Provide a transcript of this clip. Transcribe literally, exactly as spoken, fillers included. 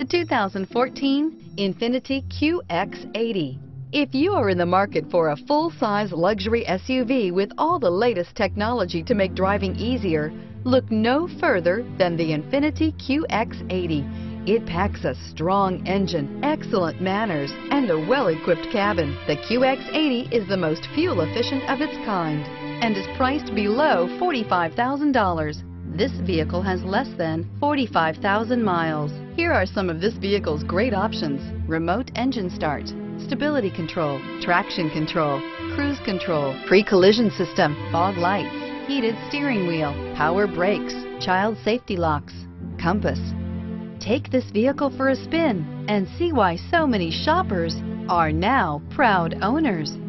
The two thousand fourteen Infiniti Q X eighty. If you are in the market for a full-size luxury S U V with all the latest technology to make driving easier, look no further than the Infiniti Q X eighty. It packs a strong engine, excellent manners, and a well-equipped cabin. The Q X eighty is the most fuel-efficient of its kind and is priced below forty-five thousand dollars. This vehicle has less than forty-five thousand miles. Here are some of this vehicle's great options: remote engine start, stability control, traction control, cruise control, pre-collision system, fog lights, heated steering wheel, power brakes, child safety locks, compass. Take this vehicle for a spin and see why so many shoppers are now proud owners.